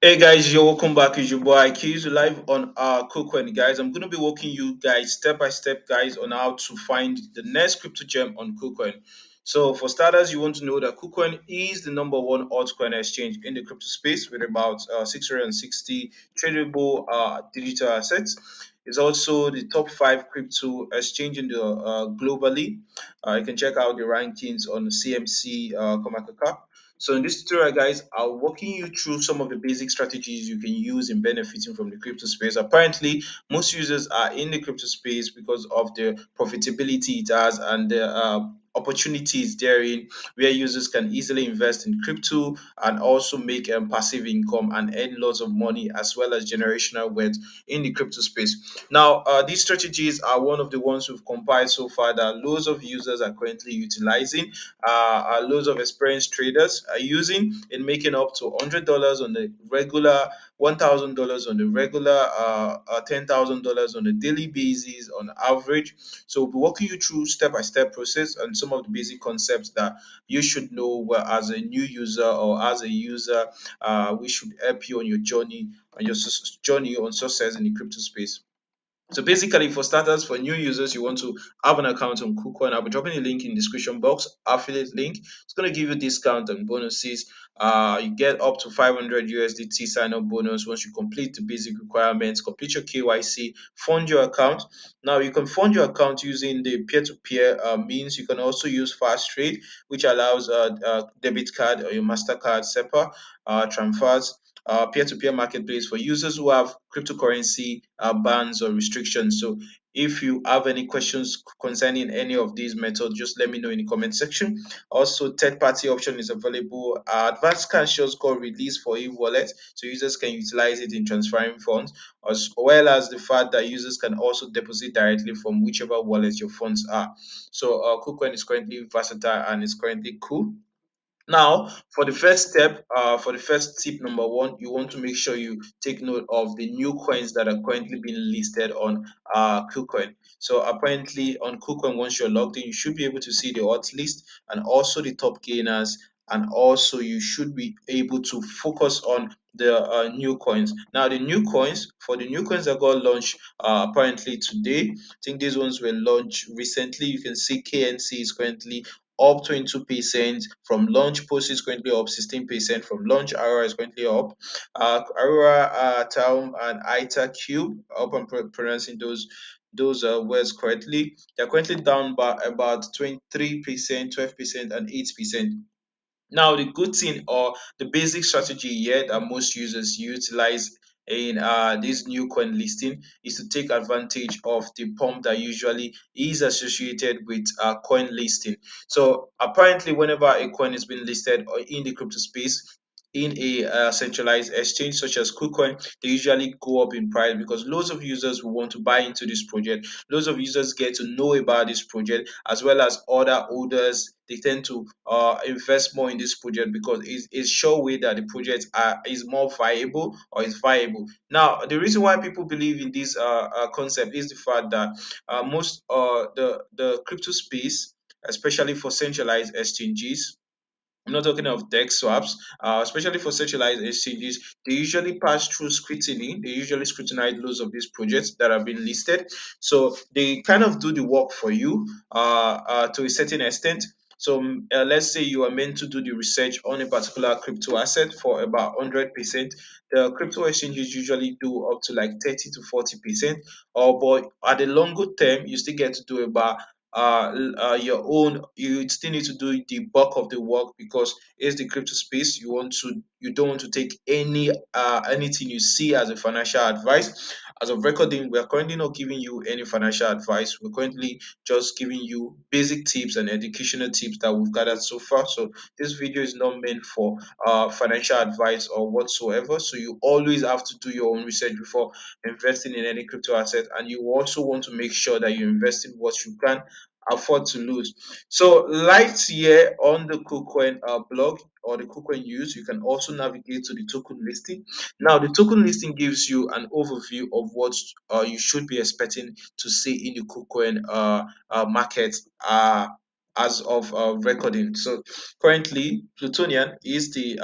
Hey guys, you're welcome back. It's your boy IQ live on our KuCoin, guys. I'm going to be walking you guys step by step, guys, on how to find the next crypto gem on KuCoin. So for starters, you want to know that KuCoin is the #1 altcoin exchange in the crypto space with about 660 tradable digital assets. It's also the top 5 crypto exchange in the globally. You can check out the rankings on CMC CoinMarketCap. So in this tutorial, guys, I'll walk you through some of the basic strategies you can use in benefiting from the crypto space. Apparently, most users are in the crypto space because of the profitability it has and the opportunities therein, where users can easily invest in crypto and also make passive income and earn lots of money, as well as generational wealth in the crypto space. Now, these strategies are one of the ones we've compiled so far that loads of users are currently utilizing, loads of experienced traders are using in making up to $100 on the regular, $1,000 on the regular, $10,000 on a daily basis on average. So we'll be walking you through step-by-step process and some of the basic concepts that you should know as a new user or as a user. We should help you on your journey on success in the crypto space. So basically, for starters, for new users, you want to have an account on KuCoin. I'll be dropping a link in the description box, affiliate link. It's going to give you discount and bonuses. You get up to 500 USDT sign-up bonus once you complete the basic requirements, complete your KYC, fund your account. Now, you can fund your account using the peer-to-peer means. You can also use FastTrade, which allows a debit card or your MasterCard, SEPA, transfers. Peer-to-peer marketplace for users who have cryptocurrency bans or restrictions. So if you have any questions concerning any of these methods, just let me know in the comment section. Also, third-party option is available. Advanced cashers called release for e-wallet, so users can utilize it in transferring funds, as well as the fact that users can also deposit directly from whichever wallet your funds are. So KuCoin is currently versatile and is currently cool. Now, for the first step, for the first tip #1, you want to make sure you take note of the new coins that are currently being listed on KuCoin. So apparently on KuCoin, once you're logged in, you should be able to see the odds list and also the top gainers, and also you should be able to focus on the new coins. Now, the new coins, for the new coins that got launched apparently today, I think these ones were launched recently. You can see KNC is currently up 22% from launch. POST is currently up 16% from launch. Aura is currently up. Aura, Town, and ITA Cube. I hope I'm pronouncing those words correctly. They're currently down by about 23%, 12%, and 8%. Now, the good thing or the basic strategy here that most users utilize in this new coin listing is to take advantage of the pump that usually is associated with coin listing. So apparently, whenever a coin is being listed or in the crypto space in a centralized exchange such as KuCoin, they usually go up in price because loads of users will want to buy into this project. Loads of users get to know about this project, as well as other holders. They tend to invest more in this project because it's sure way that the project is more viable or is viable. Now, the reason why people believe in this concept is the fact that most the crypto space, especially for centralized exchanges, I'm not talking of DEX swaps, especially for centralized exchanges, they usually pass through scrutiny. They usually scrutinize loads of these projects that have been listed. So they kind of do the work for you to a certain extent. So let's say you are meant to do the research on a particular crypto asset for about 100%. The crypto exchanges usually do up to like 30 to 40%. But at the longer term, you still get to do about your own. You still need to do the bulk of the work because it's the crypto space. You don't want to take anything you see as a financial advice. As of recording, we are currently not giving you any financial advice. We're currently just giving you basic tips and educational tips that we've gathered so far. So this video is not meant for financial advice or whatsoever. So you always have to do your own research before investing in any crypto asset, and you also want to make sure that you invest in what you can afford to lose. So right here on the KuCoin blog or the KuCoin news, you can also navigate to the token listing. Now, the token listing gives you an overview of what you should be expecting to see in the KuCoin market as of recording. So currently Plutonian is the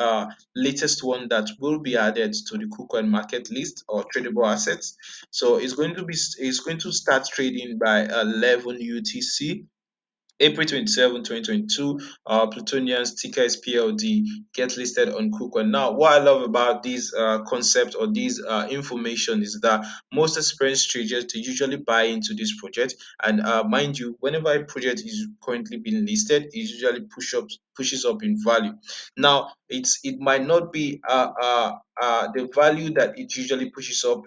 latest one that will be added to the KuCoin market list or tradable assets. So it's going to start trading by 11 UTC April 27, 2022, Plutonian's ticker is PLD, get listed on KuCoin. Now, what I love about this concept or this information is that most experienced traders usually buy into this project. And mind you, whenever a project is currently being listed, it usually pushes up in value. Now, it might not be the value that it usually pushes up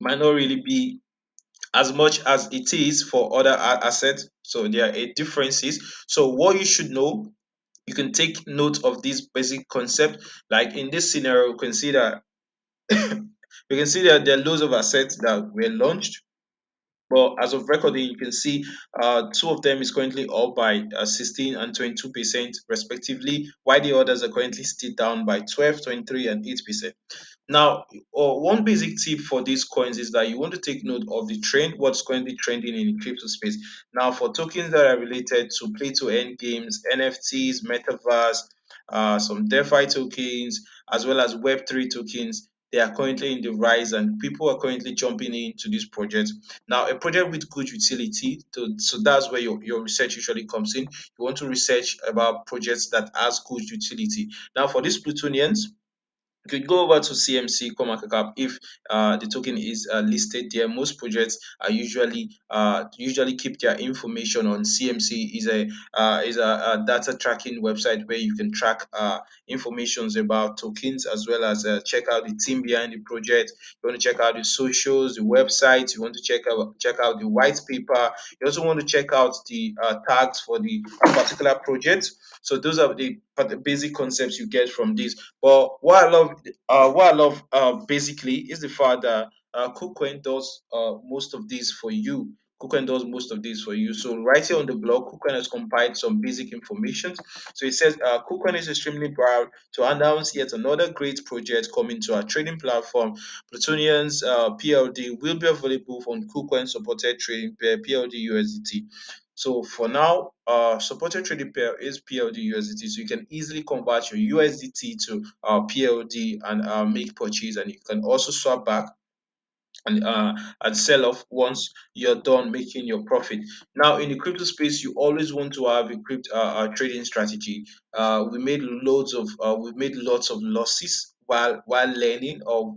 might not really be as much as it is for other assets, so there are differences. So what you should know, you can take note of this basic concept. Like in this scenario, you can see that we can see that there are loads of assets that were launched, but as of recording, you can see two of them is currently up by 16 and 22% respectively, while the others are currently still down by 12, 23, and 8%. Now, one basic tip for these coins is that you want to take note of the trend, what's currently trending in the crypto space. Now, for tokens that are related to play-to-earn games, NFTs, metaverse, some DeFi tokens, as well as Web3 tokens, they are currently in the rise and people are currently jumping into this project. Now, a project with good utility, so that's where your research usually comes in. You want to research about projects that has good utility. Now, for these Plutonians, you could go over to CMC, CoinMarketCap, if the token is listed there. Most projects are usually keep their information on CMC. Is a data tracking website where you can track informations about tokens, as well as check out the team behind the project. You want to check out the socials, the website. You want to check out the white paper. You also want to check out the tags for the particular project. So those are the basic concepts you get from this. But what I love basically is the fact that KuCoin does most of this for you. KuCoin does most of this for you. So right here on the blog, KuCoin has compiled some basic information. So it says, KuCoin is extremely proud to announce yet another great project coming to our trading platform. Plutonian's PLD will be available on KuCoin supported trading pair PLD-USDT. So for now, supported trading pair is PLD-USDT. So you can easily convert your USDT to PLD and make purchase, and you can also swap back and sell off once you're done making your profit. Now, in the crypto space, you always want to have a crypto trading strategy. We've made lots of losses while learning or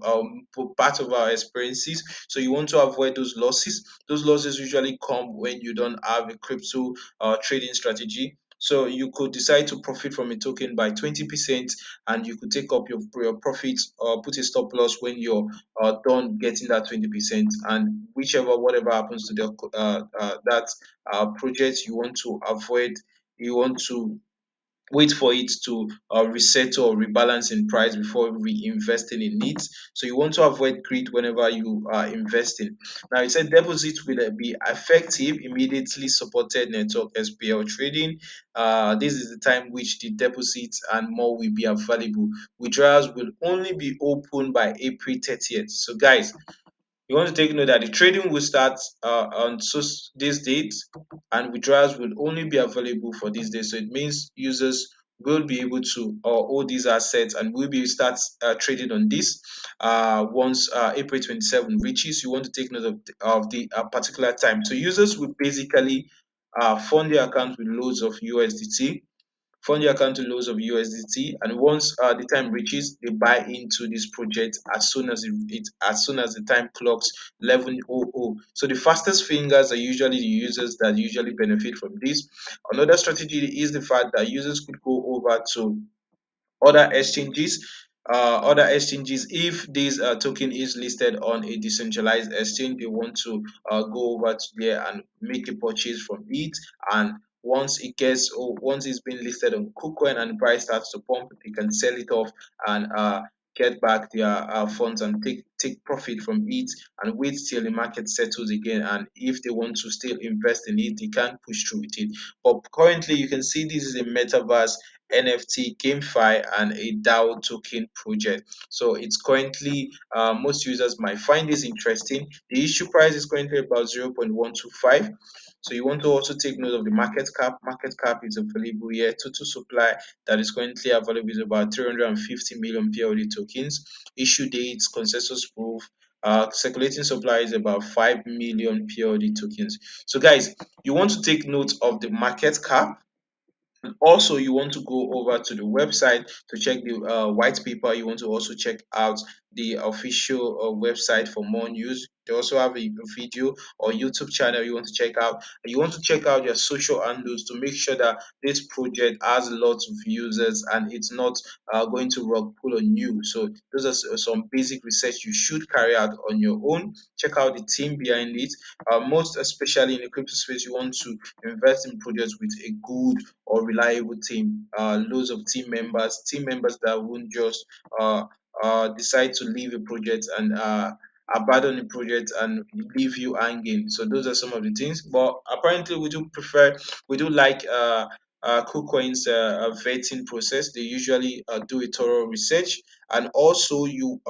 part of our experiences, so you want to avoid those losses. Those losses usually come when you don't have a crypto trading strategy. So you could decide to profit from a token by 20%, and you could take up your profits or put a stop loss when you're done getting that 20%. And whatever happens to the that project, you want to avoid. You want to wait for it to reset or rebalance in price before reinvesting in it. So you want to avoid greed whenever you are investing. Now, it said deposit will be effective immediately supported network SPL trading. This is the time which the deposits and more will be available. Withdrawals will only be open by April 30th. So guys, you want to take note that the trading will start on this date, and withdrawals will only be available for this day. So it means users will be able to hold these assets and will be start trading on this once April 27 reaches. You want to take note of the particular time. So users will basically fund their account with loads of USDT. Fund your account to loads of USDT, and once the time reaches, they buy into this project as soon as the time clocks 11:00. So the fastest fingers are usually the users that usually benefit from this. Another strategy is the fact that users could go over to other exchanges. If this token is listed on a decentralized exchange, they want to go over to there and make a purchase from it. And once it's been listed on KuCoin and the price starts to pump, they can sell it off and get back their funds and take profit from it, and wait till the market settles again. And if they want to still invest in it, they can push through with it. But currently, you can see this is a metaverse NFT, GameFi, and a DAO token project. So it's currently, most users might find this interesting. The issue price is currently about 0.125. So you want to also take note of the market cap. Market cap is available here. Total supply that is currently available is about 350 million PLD tokens. Issue dates, consensus proof. Circulating supply is about 5 million PLD tokens. So guys, you want to take note of the market cap. And also, you want to go over to the website to check the white paper. You want to also check out the official website for more news. They also have a video or YouTube channel you want to check out. You want to check out your social handles to make sure that this project has lots of users and it's not going to rock pool on you. So those are some basic research you should carry out on your own. Check out the team behind it. Most especially in the crypto space, you want to invest in projects with a good or reliable team. Loads of team members that won't just decide to leave a project and abandon the project and leave you hanging. So those are some of the things. But apparently we do like KuCoin's vetting process. They usually do a thorough research, and also you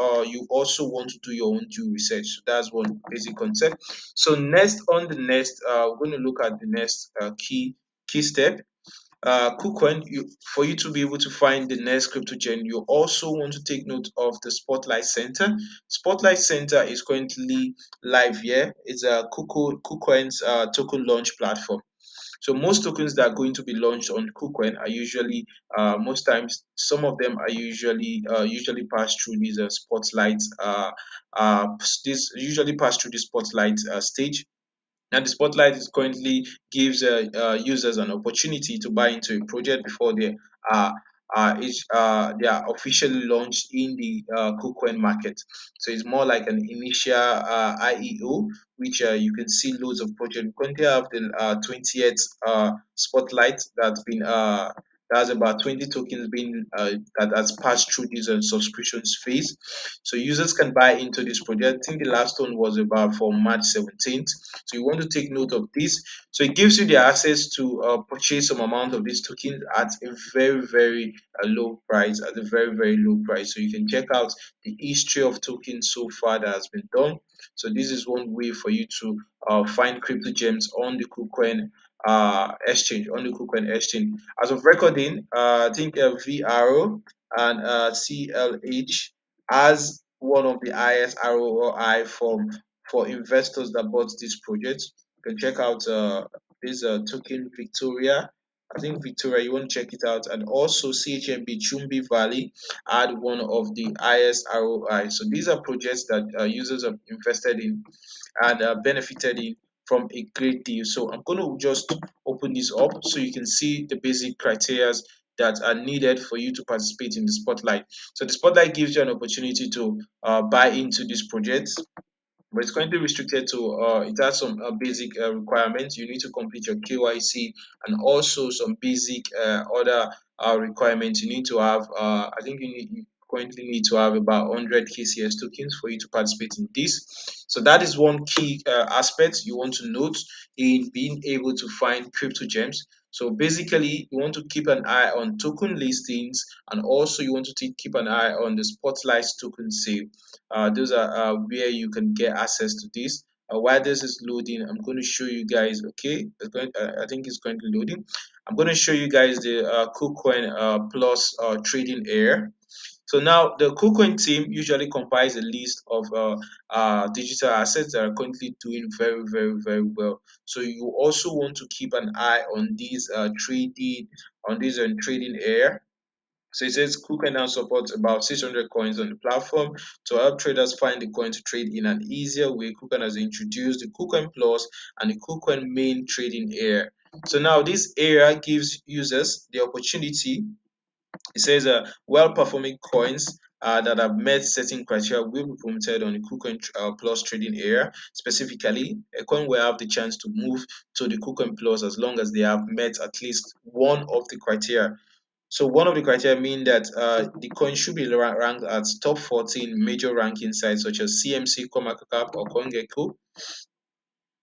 also want to do your own due research. So that's one basic concept. So next on the next, we're going to look at the next key step. KuCoin, for you to be able to find the next crypto gen, you also want to take note of the Spotlight Center. Spotlight Center is currently live here. It's a KuCoin's token launch platform. So most tokens that are going to be launched on KuCoin are usually, most times, some of them are usually passed through these Spotlight. This usually passed through the Spotlight stage. Now, the Spotlight is currently gives users an opportunity to buy into a project before they are officially launched in the KuCoin market. So it's more like an initial IEO, which you can see loads of projects. We currently have the 20th Spotlight that's been there's about 20 tokens being that has passed through this subscriptions phase. So users can buy into this project. I think the last one was about for March 17th. So you want to take note of this. So it gives you the access to purchase some amount of these tokens at a very, very low price. So you can check out the history of tokens so far that has been done. So this is one way for you to find crypto gems on the KuCoin exchange, on the KuCoin exchange. As of recording, I think VIRO and CLH has one of the highest ROI for investors that bought this project. You can check out this token Victoria. I think Victoria, you want to check it out. And also CHMB, Chumbi Valley, had one of the highest ROI. So these are projects that users have invested in and benefited in from a great deal. So I'm going to just open this up so you can see the basic criteria that are needed for you to participate in the Spotlight. So the Spotlight gives you an opportunity to buy into this project, but it's currently restricted to, it has some basic requirements. You need to complete your KYC and also some basic other requirements. You need to have, I think you currently need to have about 100 KCS tokens for you to participate in this. So that is one key aspect you want to note in being able to find crypto gems. So basically, you want to keep an eye on token listings, and also you want to keep an eye on the Spotlight token sale. Those are where you can get access to this. While this is loading, I'm going to show you guys. Okay, I think it's currently loading. I'm going to show you guys the KuCoin Plus trading area. So now the KuCoin team usually compiles a list of digital assets that are currently doing very, very well. So you also want to keep an eye on these trading area. So it says KuCoin now supports about 600 coins on the platform. To help traders find the coin to trade in an easier way, KuCoin has introduced the KuCoin Plus and the KuCoin main trading area. So now this area gives users the opportunity. It says well-performing coins that have met certain criteria will be promoted on the KuCoin Plus trading area. Specifically, a coin will have the chance to move to the KuCoin Plus as long as they have met at least one of the criteria. So one of the criteria mean that the coin should be ranked at top 14 major ranking sites such as CMC, CoinMarketCap, or CoinGecko.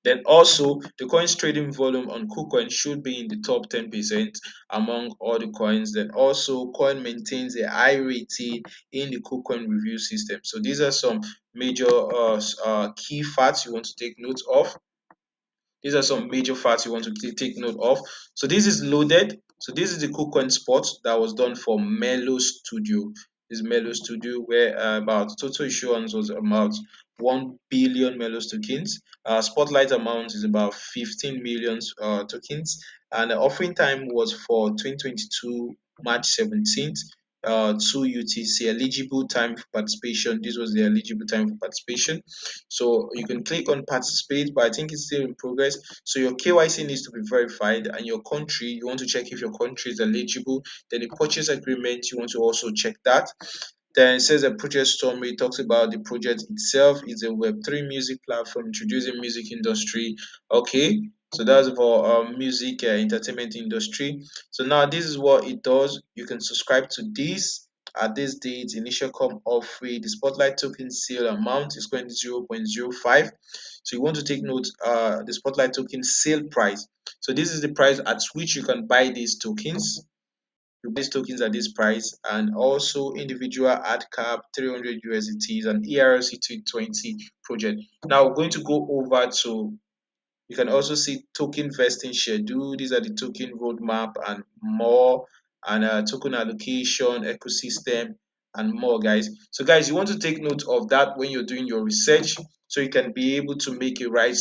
Then also, the coin's trading volume on KuCoin should be in the top 10% among all the coins. Then also, Coin maintains a high rating in the KuCoin review system. So these are some major key facts you want to take note of. These are some major facts you want to take note of. So this is loaded. So this is the KuCoin spot that was done for Melo Studio. This Melo Studio, where about total issuance was about 1 billion Melo tokens. Spotlight amount is about 15 million tokens, and the offering time was for 2022 March 17th. 2 UTC. Eligible time for participation, this was the eligible time for participation, so you can click on participate, but I think it's still in progress. So your KYC needs to be verified, and your country, you want to check if your country is eligible. Then the purchase agreement, you want to also check that. Then it says a project summary, talks about the project itself. It's a Web3 music platform introducing music industry. Okay, so that's for music entertainment industry. So now this is what it does. You can subscribe to this at this date. Initial come off free. The spotlight token sale amount is going to 0.05. So you want to take note the spotlight token sale price. So this is the price at which you can buy these tokens. You buy these tokens at this price, and also individual ad cap 300 USDTs and ERC 220 project. Now we're going to go over to. You can also see token vesting schedule. These are the token roadmap and more, and token allocation, ecosystem, and more, guys. So, guys, you want to take note of that when you're doing your research, so you can be able to make a right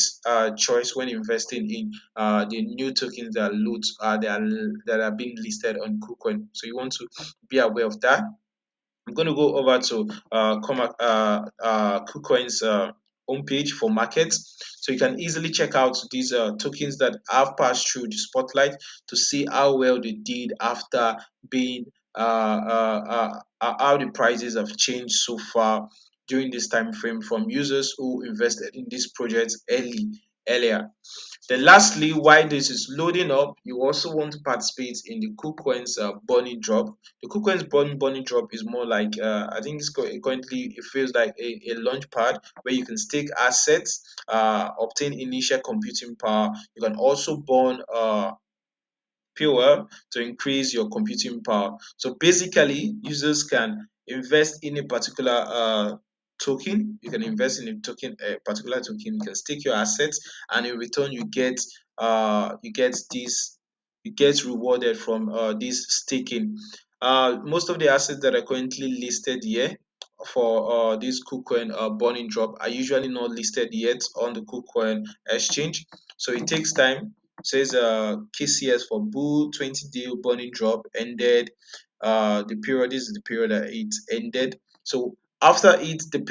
choice when investing in the new tokens that are being listed on KuCoin. So you want to be aware of that. I'm going to go over to KuCoin's homepage for markets, so you can easily check out these tokens that have passed through the spotlight to see how well they did after being how the prices have changed so far during this time frame from users who invested in these projects earlier. Then lastly, while this is loading up, you also want to participate in the KuCoin's bunny drop. The KuCoin's bunny drop is more like I think it's currently it feels like a launch pad where you can stake assets, obtain initial computing power. You can also burn POR to increase your computing power. So basically, users can invest in a particular token. You can invest in a particular token. You can stake your assets, and in return you get rewarded from this staking. Most of the assets that are currently listed here for this KuCoin burning drop are usually not listed yet on the KuCoin exchange, so it takes time. It says KCS for bull 20-day burning drop ended. The period, this is the period that it ended. So after it, the